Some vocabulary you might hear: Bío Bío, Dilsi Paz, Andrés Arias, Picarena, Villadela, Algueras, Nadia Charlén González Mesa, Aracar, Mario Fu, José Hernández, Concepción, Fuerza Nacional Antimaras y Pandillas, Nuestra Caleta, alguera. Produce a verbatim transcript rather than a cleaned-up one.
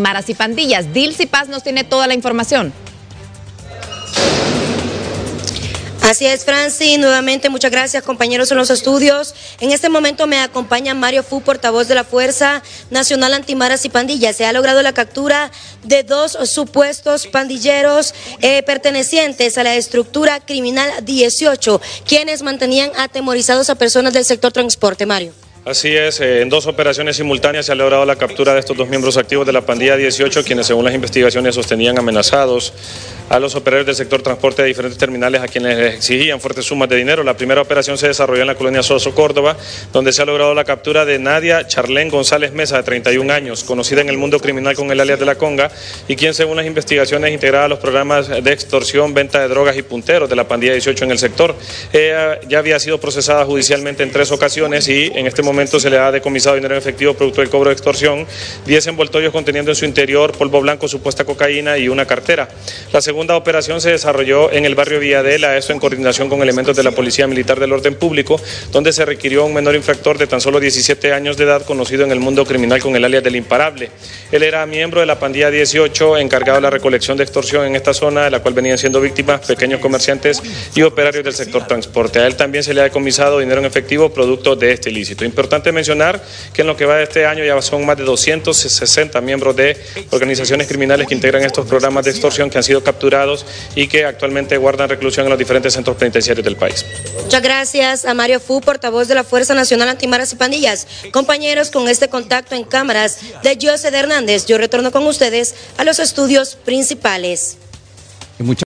Maras y Pandillas. Dilsi Paz nos tiene toda la información. Así es, Franci. Nuevamente, muchas gracias, compañeros en los estudios. En este momento me acompaña Mario Fu, portavoz de la Fuerza Nacional Antimaras y Pandillas. Se ha logrado la captura de dos supuestos pandilleros eh, pertenecientes a la estructura criminal dieciocho, quienes mantenían atemorizados a personas del sector transporte. Mario. Así es, en dos operaciones simultáneas se ha logrado la captura de estos dos miembros activos de la pandilla dieciocho, quienes según las investigaciones sostenían amenazados a los operarios del sector transporte de diferentes terminales a quienes les exigían fuertes sumas de dinero. La primera operación se desarrolló en la colonia Soso, Córdoba, donde se ha logrado la captura de Nadia Charlén González Mesa, de treinta y un años, conocida en el mundo criminal con el alias de la Conga, y quien según las investigaciones integraba los programas de extorsión, venta de drogas y punteros de la pandilla dieciocho en el sector. Ella ya había sido procesada judicialmente en tres ocasiones y en este momento momento se le ha decomisado dinero en efectivo producto del cobro de extorsión, diez envoltorios conteniendo en su interior polvo blanco, supuesta cocaína y una cartera. La segunda operación se desarrolló en el barrio Villadela, esto en coordinación con elementos de la Policía Militar del Orden Público, donde se requirió un menor infractor de tan solo diecisiete años de edad, conocido en el mundo criminal con el alias del Imparable. Él era miembro de la pandilla dieciocho, encargado de la recolección de extorsión en esta zona, de la cual venían siendo víctimas pequeños comerciantes y operarios del sector transporte. A él también se le ha decomisado dinero en efectivo producto de este ilícito. Importante mencionar que en lo que va de este año ya son más de doscientos sesenta miembros de organizaciones criminales que integran estos programas de extorsión que han sido capturados y que actualmente guardan reclusión en los diferentes centros penitenciarios del país. Muchas gracias a Mario Fu, portavoz de la Fuerza Nacional Antimaras y Pandillas. Compañeros, con este contacto en cámaras de José Hernández, yo retorno con ustedes a los estudios principales.